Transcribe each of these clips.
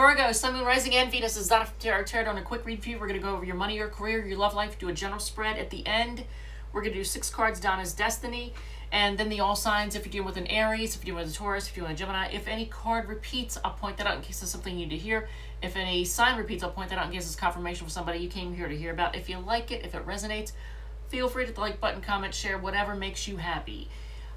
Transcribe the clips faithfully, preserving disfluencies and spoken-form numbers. Virgo, Sun, Moon, Rising, and Venus is that tarot tarot on a quick read for you. We're going to go over your money, your career, your love life, do a general spread at the end. We're going to do six cards down as destiny, and then the all signs if you're dealing with an Aries, if you're dealing with a Taurus, if you're dealing with a Gemini. If any card repeats, I'll point that out in case there's something you need to hear. If any sign repeats, I'll point that out in case it's confirmation for somebody you came here to hear about. If you like it, if it resonates, feel free to hit the like button, comment, share, whatever makes you happy.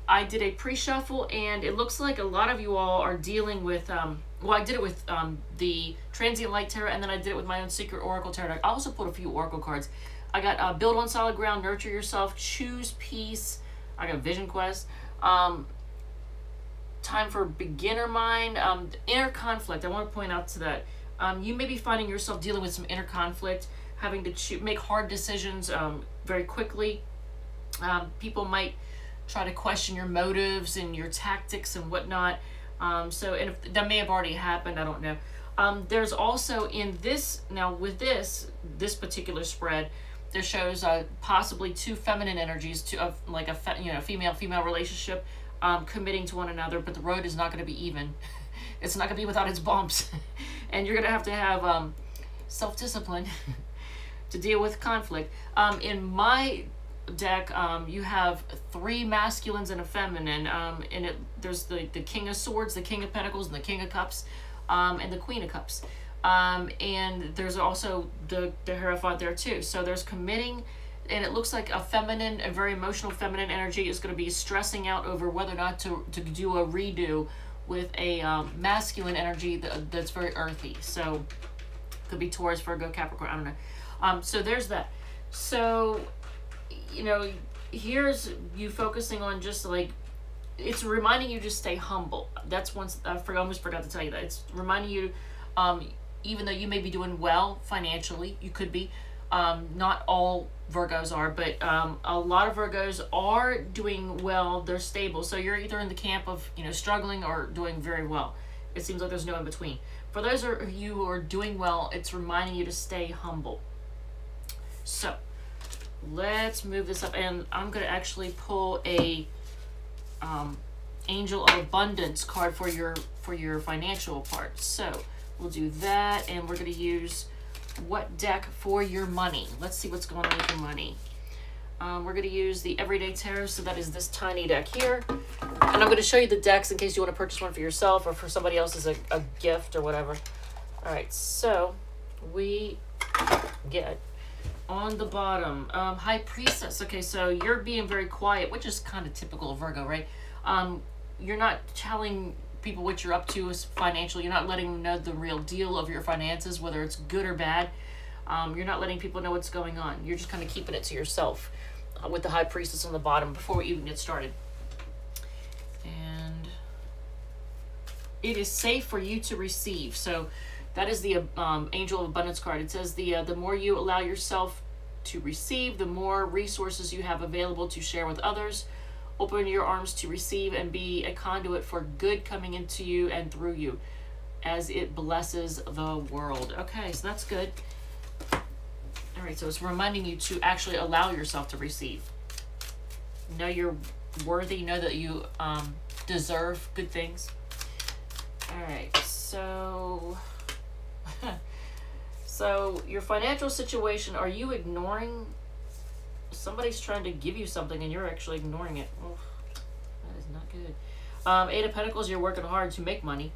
I did a pre-shuffle, and it looks like a lot of you all are dealing with, um, well, I did it with um, the Transient Light Tarot, and then I did it with my own Secret Oracle Tarot. I also pulled a few Oracle cards. I got uh, Build on Solid Ground, Nurture Yourself, Choose Peace. I got Vision Quest. Um, time for Beginner Mind. Um, inner Conflict. I want to point out to that. Um, you may be finding yourself dealing with some inner conflict, having to make hard decisions um, very quickly. Um, people might try to question your motives and your tactics and whatnot. Um, so, and if, that may have already happened. I don't know. Um, there's also in this, now with this, this particular spread, there shows uh, possibly two feminine energies, two of uh, like a fe you know female female relationship, um, committing to one another. But the road is not going to be even. It's not going to be without its bumps, and you're going to have to have um, self-discipline to deal with conflict. Um, in my deck, um, you have three masculines and a feminine. Um, and it there's the the King of Swords, the King of Pentacles, and the King of Cups, um, and the Queen of Cups. Um, and there's also the, the Hierophant there too. So there's committing, and it looks like a feminine, a very emotional feminine energy is going to be stressing out over whether or not to, to do a redo with a um, masculine energy that, that's very earthy. So it could be Taurus, Virgo, Capricorn, I don't know. Um, so there's that. So, you know, here's you focusing on just like, it's reminding you to stay humble. That's once, I almost forgot to tell you that. It's reminding you, um, even though you may be doing well financially, you could be, um, not all Virgos are, but um, a lot of Virgos are doing well, they're stable. So you're either in the camp of, you know, struggling or doing very well. It seems like there's no in between. For those of you who are doing well, it's reminding you to stay humble. So let's move this up, and I'm gonna actually pull a um, Angel of Abundance card for your, for your financial part. So we'll do that, and we're going to use what deck for your money. Let's see what's going on with your money. Um, we're going to use the Everyday Tarot, so that is this tiny deck here. And I'm going to show you the decks in case you want to purchase one for yourself or for somebody else as a, a gift or whatever. All right, so we get on the bottom. Um, High Priestess. Okay, so you're being very quiet, which is kind of typical of Virgo, right? Um, you're not telling people what you're up to is financial. You're not letting them know the real deal of your finances, whether it's good or bad. Um, you're not letting people know what's going on. You're just kind of keeping it to yourself uh, with the High Priestess on the bottom before we even get started. And it is safe for you to receive. So that is the um, Angel of Abundance card. It says the, uh, the more you allow yourself to receive, the more resources you have available to share with others. Open your arms to receive and be a conduit for good coming into you and through you as it blesses the world. Okay, so that's good. All right, so it's reminding you to actually allow yourself to receive. Know you're worthy. Know that you um, deserve good things. All right, so... so your financial situation, are you ignoring... Somebody's trying to give you something and you're actually ignoring it. Oh, that is not good. Um, Eight of Pentacles, you're working hard to make money.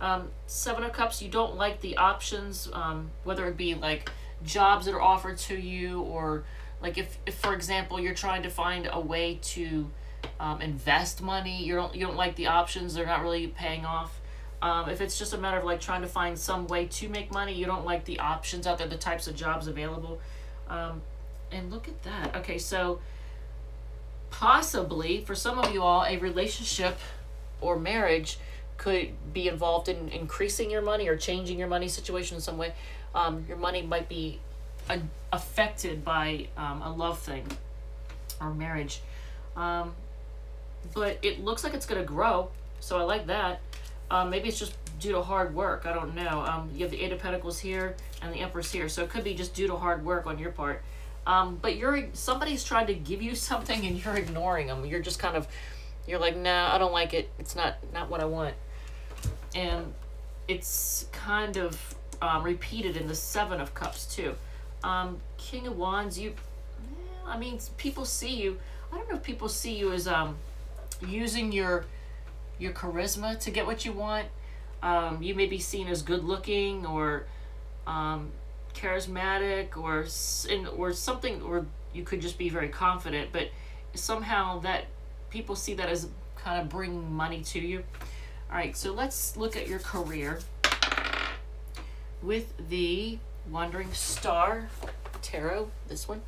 Um, Seven of Cups, you don't like the options, um, whether it be like jobs that are offered to you, or like if, if for example, you're trying to find a way to um, invest money, you don't, you don't like the options, they're not really paying off. Um, if it's just a matter of like trying to find some way to make money, you don't like the options out there, the types of jobs available. Um, And look at that. Okay, so possibly for some of you all, a relationship or marriage could be involved in increasing your money or changing your money situation in some way. Um, your money might be a affected by um, a love thing or marriage. Um, but it looks like it's going to grow, so I like that. Um, maybe it's just due to hard work. I don't know. Um, you have the Eight of Pentacles here and the Empress here, so it could be just due to hard work on your part. Um, but you're, somebody's trying to give you something and you're ignoring them. You're just kind of, you're like, nah, I don't like it. It's not, not what I want. And it's kind of um, repeated in the Seven of Cups too. Um, King of Wands, you, I mean, people see you. I don't know if people see you as um, using your your charisma to get what you want. Um, you may be seen as good looking or um, charismatic or or something, or you could just be very confident, but somehow that people see that as kind of bringing money to you. All right, so let's look at your career with the Wandering Star Tarot, this one.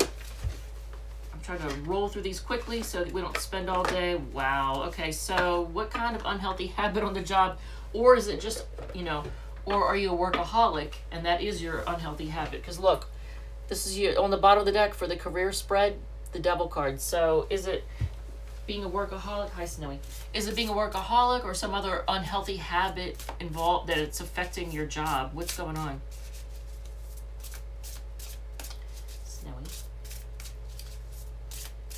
I'm trying to roll through these quickly so that we don't spend all day. Wow. Okay, so what kind of unhealthy habit on the job, or is it just, you know, or are you a workaholic and that is your unhealthy habit? Because look, this is you on the bottom of the deck for the career spread, the Devil card. So is it being a workaholic? Hi, Snowy. Is it being a workaholic or some other unhealthy habit involved that it's affecting your job? What's going on? Snowy.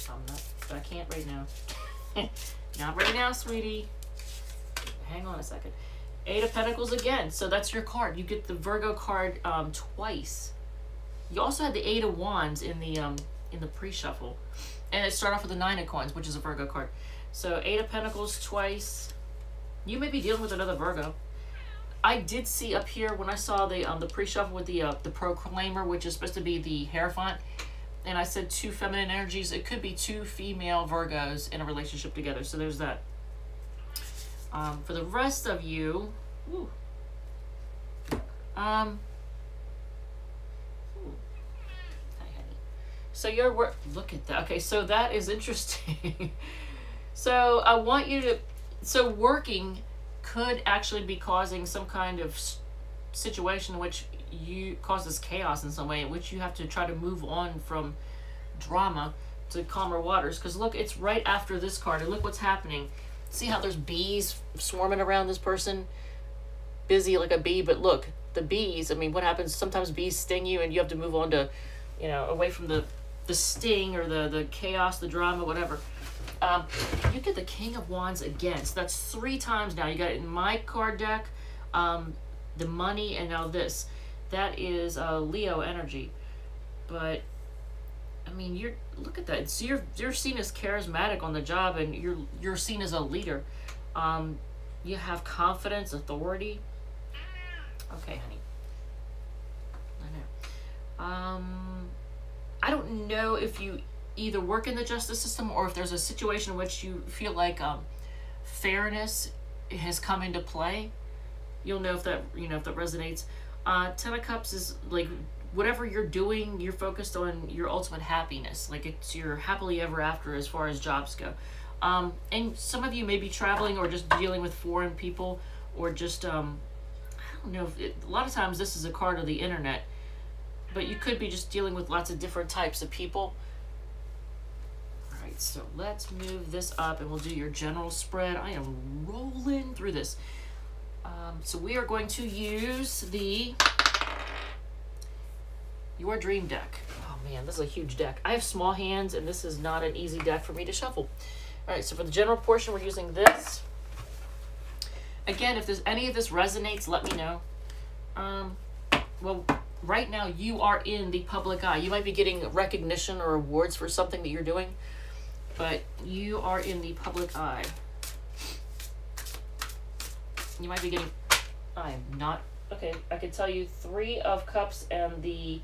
I'm not, I can't right now. Not right now, sweetie. Hang on a second. Eight of Pentacles again. So that's your card. You get the Virgo card um, twice. You also had the Eight of Wands in the um, in the pre-shuffle. And it started off with the Nine of Coins, which is a Virgo card. So Eight of Pentacles twice. You may be dealing with another Virgo. I did see up here when I saw the um, the pre-shuffle with the uh, the Proclaimer, which is supposed to be the Hierophant, and I said two feminine energies. It could be two female Virgos in a relationship together. So there's that. Um, for the rest of you, ooh, um. So your work, look at that. Okay, so that is interesting. So I want you to, so working could actually be causing some kind of situation in which you causes chaos in some way, in which you have to try to move on from drama to calmer waters. Because look, it's right after this card. And look what's happening. See how there's bees swarming around this person? Busy like a bee, but look, the bees, I mean, what happens? Sometimes bees sting you and you have to move on to, you know, away from the the sting or the the chaos, the drama, whatever. Um you get the King of Wands again, so that's three times now. You got it in my card deck, um the money, and now this. That is uh Leo energy. But I mean, you're, look at that. It's, you're you're seen as charismatic on the job, and you're you're seen as a leader. Um you have confidence, authority. Okay, honey. Um, I don't know if you either work in the justice system or if there's a situation in which you feel like um, fairness has come into play. You'll know if that, you know, if that resonates. Uh, Ten of Cups is like whatever you're doing, you're focused on your ultimate happiness. Like it's your happily ever after as far as jobs go. Um, and some of you may be traveling or just dealing with foreign people or just, um, I don't know. If it, a lot of times this is a card of the internet. But you could be just dealing with lots of different types of people. All right, so let's move this up and we'll do your general spread. I am rolling through this. Um, so we are going to use the Your Dream deck. Oh man, this is a huge deck. I have small hands and this is not an easy deck for me to shuffle. All right, so for the general portion, we're using this. Again, if there's any of this resonates, let me know. Um, well, right now you are in the public eye. You might be getting recognition or awards for something that you're doing, but you are in the public eye. You might be getting, I'm not, okay, I can tell you Three of Cups and the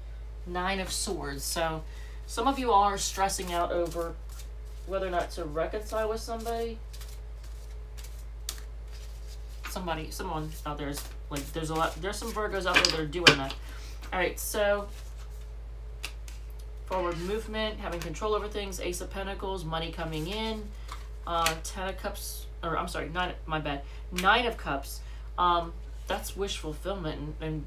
Nine of Swords. So some of you are stressing out over whether or not to reconcile with somebody. Somebody, someone out there is like, there's a lot, there's some Virgos out there that are doing that. All right, so forward movement, having control over things, Ace of Pentacles, money coming in, uh, Ten of Cups, or I'm sorry, nine, my bad, Nine of Cups. Um, that's wish fulfillment and, and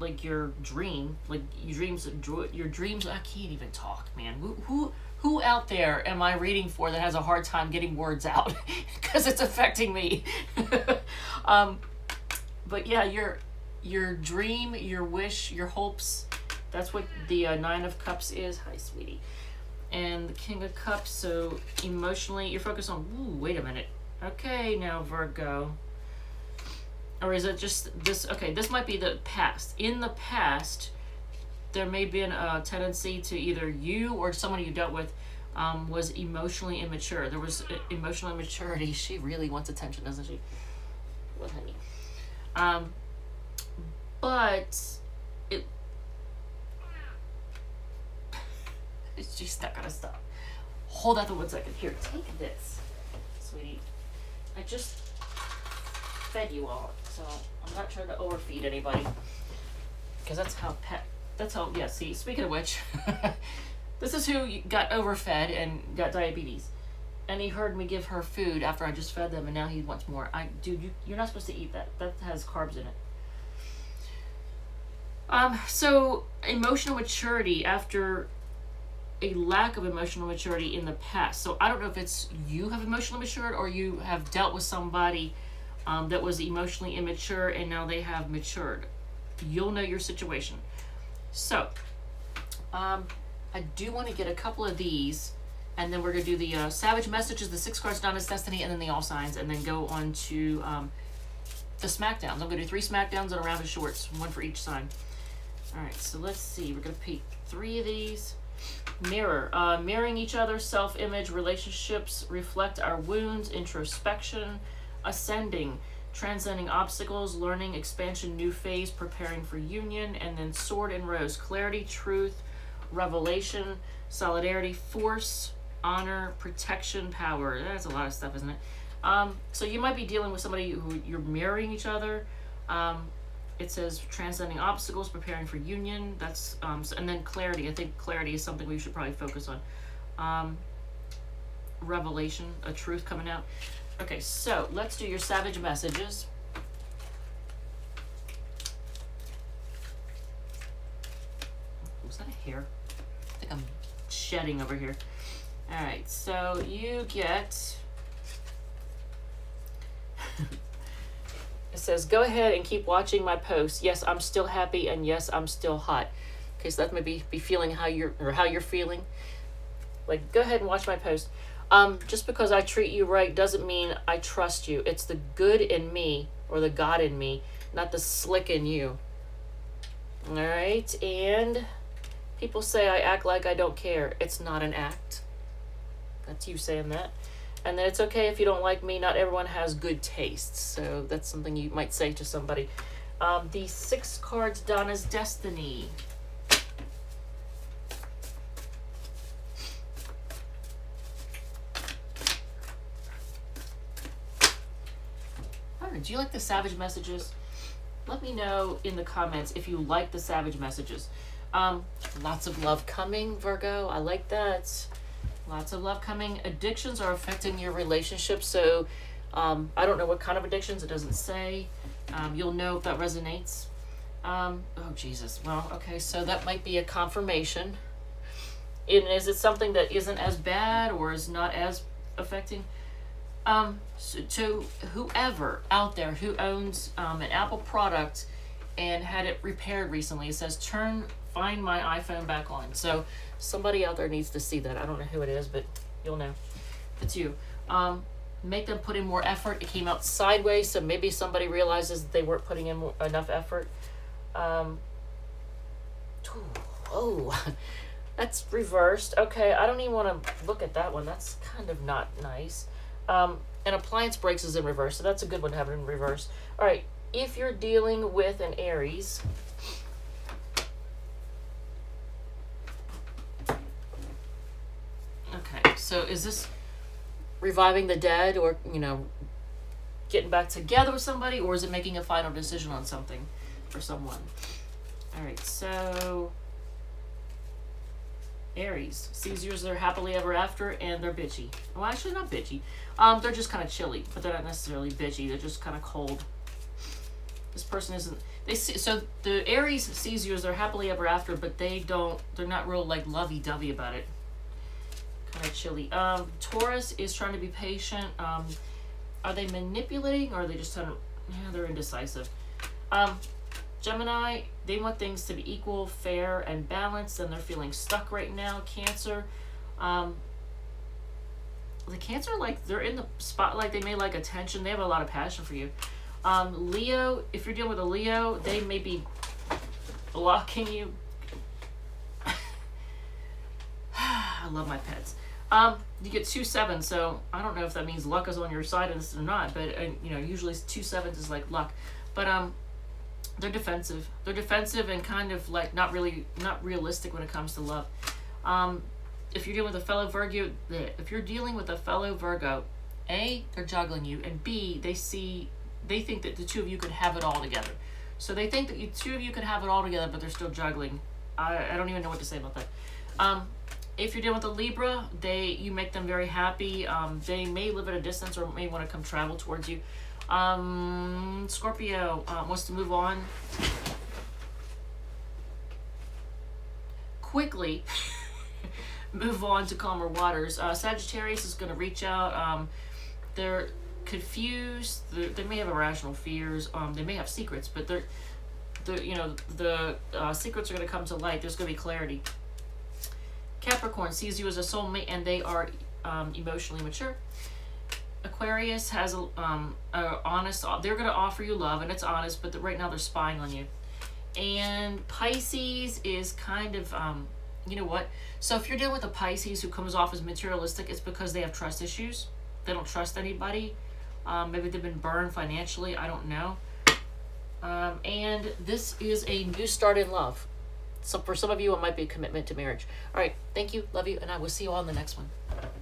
like your dream, like your dreams, your dreams. I can't even talk, man. Who, who, who out there am I reading for that has a hard time getting words out? Because it's affecting me. um, but yeah, you're. Your dream, your wish, your hopes. That's what the uh, Nine of Cups is. Hi, sweetie. And the King of Cups. So emotionally, you're focused on, ooh, wait a minute. Okay, now Virgo. Or is it just this? Okay, this might be the past. In the past, there may have been a tendency to either you or someone you dealt with um, was emotionally immature. There was emotional immaturity. She really wants attention, doesn't she? Well, honey. Um, but it, it's just not gonna stop. Hold on for one second. Here, take this, sweetie. I just fed you all, so I'm not trying to overfeed anybody. Because that's how pet. That's how. Yeah. See, speaking of which, this is who got overfed and got diabetes, and he heard me give her food after I just fed them, and now he wants more. I, dude, you, you're not supposed to eat that. That has carbs in it. Um. So emotional maturity after. A lack of emotional maturity in the past. So I don't know if it's you have emotionally matured or you have dealt with somebody um, that was emotionally immature and now they have matured. You'll know your situation. So um, I do want to get a couple of these and then we're going to do the uh, Savage Messages, the six cards, Donna's Destiny, and then the All Signs, and then go on to um, the Smackdowns. I'm going to do three Smackdowns and a round of shorts, one for each sign. All right, so let's see. We're going to pick three of these. Mirror, uh, mirroring each other, self-image, relationships, reflect our wounds, introspection, ascending, transcending obstacles, learning, expansion, new phase, preparing for union, and then Sword and Rose, clarity, truth, revelation, solidarity, force, honor, protection, power. That's a lot of stuff, isn't it? Um, so you might be dealing with somebody who you're mirroring each other. Um, It says transcending obstacles, preparing for union. That's um, and then clarity. I think clarity is something we should probably focus on. Um, revelation, a truth coming out. Okay, so let's do your Savage Messages. Was that a hair? I think I'm shedding over here. All right, so you get. It says, go ahead and keep watching my posts. Yes, I'm still happy, and yes, I'm still hot. Okay, so that may be, be feeling how you're, or how you're feeling. Like, go ahead and watch my post. Um, just because I treat you right doesn't mean I trust you. It's the good in me, or the God in me, not the slick in you. All right, and people say I act like I don't care. It's not an act. That's you saying that. And then it's okay if you don't like me. Not everyone has good taste. So that's something you might say to somebody. Um, the six cards, Donna's Destiny. Alright, do you like the Savage Messages? Let me know in the comments if you like the Savage Messages. Um, lots of love coming, Virgo. I like that. Lots of love coming. Addictions are affecting your relationship. So um, I don't know what kind of addictions. It doesn't say. Um, you'll know if that resonates. Um, oh, Jesus. Well, okay. So that might be a confirmation. And is it something that isn't as bad or is not as affecting? Um, so, to whoever out there who owns um, an Apple product and had it repaired recently, it says, turn... find my iPhone back on. So somebody out there needs to see that. I don't know who it is, but you'll know. It's you. Um, make them put in more effort. It came out sideways, so maybe somebody realizes that they weren't putting in more, enough effort. Um, oh, that's reversed. Okay, I don't even want to look at that one. That's kind of not nice. Um, and appliance breaks is in reverse, so that's a good one to have in reverse. All right, if you're dealing with an Aries... Okay, so is this reviving the dead or, you know, getting back together with somebody, or is it making a final decision on something for someone? All right, so Aries sees yours, they're happily ever after, and they're bitchy. Well, actually not bitchy. Um, they're just kind of chilly, but they're not necessarily bitchy. They're just kind of cold. This person isn't... They see, so the Aries sees yours, they're happily ever after, but they don't... They're not real, like, lovey-dovey about it. Kind of chilly. Um, Taurus is trying to be patient. Um, are they manipulating, or are they just kind of, yeah, they're indecisive. Um, Gemini, they want things to be equal, fair, and balanced, and they're feeling stuck right now. Cancer, um, the Cancer, like, they're in the spotlight. They may like attention. They have a lot of passion for you. Um, Leo, if you're dealing with a Leo, they may be blocking you. I love my pets. Um, you get two sevens, so I don't know if that means luck is on your side or not, but uh, you know, usually two sevens is like luck. But um, they're defensive. They're defensive and kind of like not really, not realistic when it comes to love. Um, if you're dealing with a fellow Virgo, if you're dealing with a fellow Virgo, A, they're juggling you, and B, they see, they think that the two of you could have it all together. So they think that the two of you could have it all together, but they're still juggling. I, I don't even know what to say about that. Um, If you're dealing with a Libra, they you make them very happy. Um, they may live at a distance or may want to come travel towards you. Um, Scorpio uh, wants to move on quickly. Move on to calmer waters. Uh, Sagittarius is going to reach out. Um, they're confused. They're, they may have irrational fears. Um, they may have secrets, but they're, they're you know the uh, secrets are going to come to light. There's going to be clarity. Capricorn sees you as a soulmate, and they are um, emotionally mature. Aquarius has a, um, a honest. They're going to offer you love, and it's honest, but the, right now they're spying on you. And Pisces is kind of, um, you know what? So if you're dealing with a Pisces who comes off as materialistic, it's because they have trust issues. They don't trust anybody. Um, maybe they've been burned financially. I don't know. Um, and this is a new start in love. So for some of you, it might be a commitment to marriage. All right. Thank you. Love you. And I will see you all in the next one.